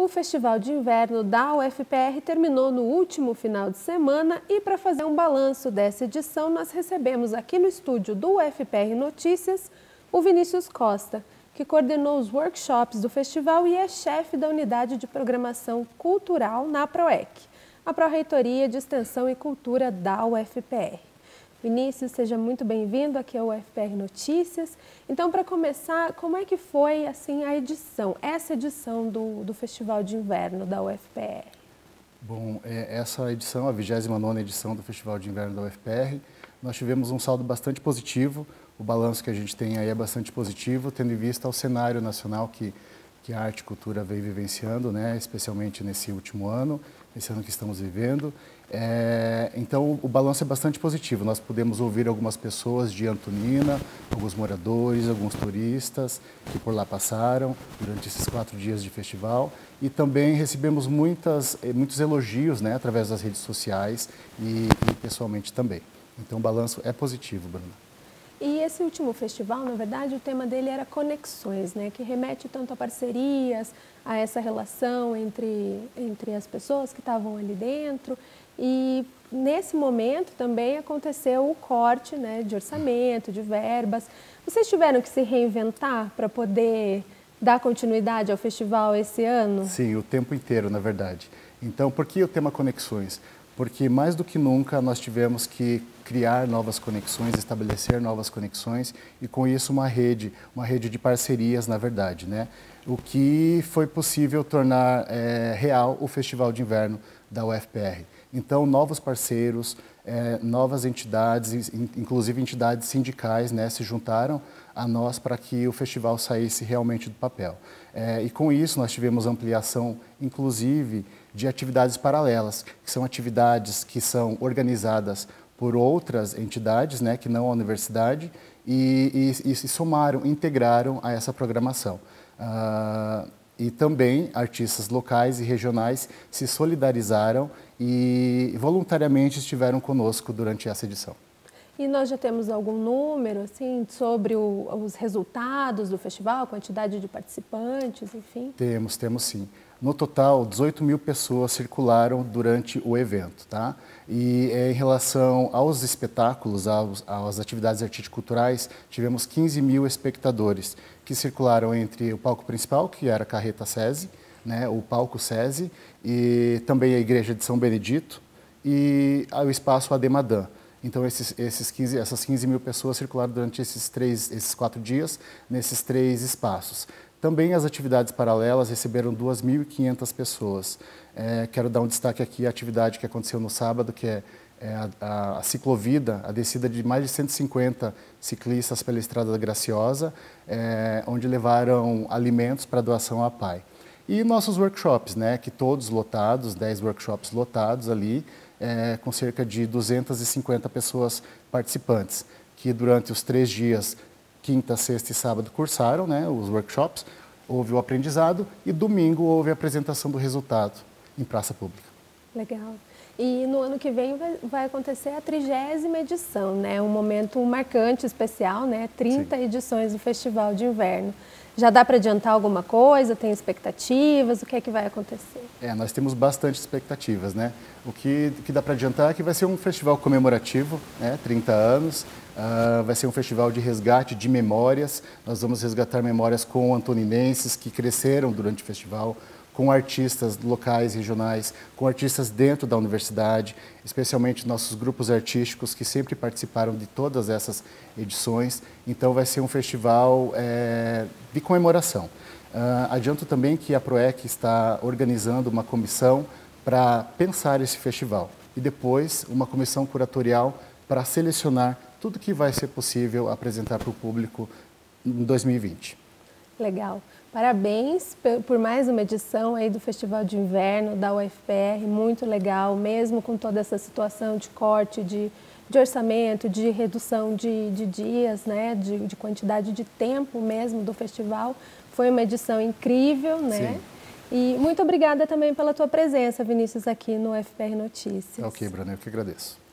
O Festival de Inverno da UFPR terminou no último final de semana e para fazer um balanço dessa edição, nós recebemos aqui no estúdio do UFPR Notícias o Vinícius Costa, que coordenou os workshops do festival e é chefe da Unidade de Programação Cultural na PROEC, a Pró-Reitoria de Extensão e Cultura da UFPR. Vinícius, seja muito bem-vindo aqui ao UFPR Notícias. Então, para começar, como é que foi assim, a edição, essa edição do Festival de Inverno da UFPR? Bom, essa edição, a 29ª edição do Festival de Inverno da UFPR, nós tivemos um saldo bastante positivo. O balanço que a gente tem aí é bastante positivo, tendo em vista o cenário nacional que a arte e cultura vem vivenciando, né? Especialmente nesse último ano, esse ano que estamos vivendo. Então, o balanço é bastante positivo. Nós pudemos ouvir algumas pessoas de Antonina, alguns moradores, alguns turistas que por lá passaram durante esses 4 dias de festival. E também recebemos muitos elogios, né, através das redes sociais e pessoalmente também. Então, o balanço é positivo, Bruna. E esse último festival, na verdade, o tema dele era conexões, né? Que remete tanto a parcerias, a essa relação entre as pessoas que estavam ali dentro. E nesse momento também aconteceu o corte, né, de orçamento, de verbas. Vocês tiveram que se reinventar para poder dar continuidade ao festival esse ano? Sim, o tempo inteiro, na verdade. Então, por que o tema conexões? Porque mais do que nunca nós tivemos que criar novas conexões, estabelecer novas conexões e com isso uma rede de parcerias, na verdade, né? O que foi possível tornar real o Festival de Inverno da UFPR. Então, novos parceiros, novas entidades, inclusive entidades sindicais, né, se juntaram a nós para que o festival saísse realmente do papel. E com isso nós tivemos ampliação, inclusive, de atividades paralelas, que são atividades que são organizadas por outras entidades, né, que não a universidade, e se somaram, integraram a essa programação. E também artistas locais e regionais se solidarizaram e voluntariamente estiveram conosco durante essa edição. E nós já temos algum número assim, sobre os resultados do festival, a quantidade de participantes, enfim? Temos sim. No total, 18 mil pessoas circularam durante o evento, tá? E em relação aos espetáculos, às atividades artístico-culturais, tivemos 15 mil espectadores que circularam entre o palco principal, que era a Carreta SESI, né, o palco SESI, e também a Igreja de São Benedito e o espaço Ademadã. Então, essas 15 mil pessoas circularam durante esses 4 dias, nesses 3 espaços. Também as atividades paralelas receberam 2.500 pessoas. Quero dar um destaque aqui à atividade que aconteceu no sábado, que é a ciclovida, a descida de mais de 150 ciclistas pela Estrada da Graciosa, onde levaram alimentos para doação à PAI. E nossos workshops, né, que todos lotados, 10 workshops lotados ali, com cerca de 250 pessoas participantes, que durante os 3 dias, quinta, sexta e sábado, cursaram, né, os workshops, houve o aprendizado e domingo houve a apresentação do resultado em praça pública. Legal. E no ano que vem vai acontecer a 30ª edição, né, um momento marcante, especial, né, 30 Sim. edições do Festival de Inverno. Já dá para adiantar alguma coisa? Tem expectativas? O que é que vai acontecer? Nós temos bastante expectativas, né? O que dá para adiantar é que vai ser um festival comemorativo, né? 30 anos, vai ser um festival de resgate de memórias. Nós vamos resgatar memórias com antoninenses que cresceram durante o festival, com artistas locais, regionais, com artistas dentro da universidade, especialmente nossos grupos artísticos que sempre participaram de todas essas edições. Então vai ser um festival de comemoração. Adianto também que a PROEC está organizando uma comissão para pensar esse festival e depois uma comissão curatorial para selecionar tudo que vai ser possível apresentar para o público em 2020. Legal. Parabéns por mais uma edição aí do Festival de Inverno da UFPR, muito legal, mesmo com toda essa situação de corte, de orçamento, de redução de dias, né, de quantidade de tempo mesmo do festival. Foi uma edição incrível, né? Sim. E muito obrigada também pela tua presença, Vinícius, aqui no UFPR Notícias. Ok, Bruna, eu que agradeço.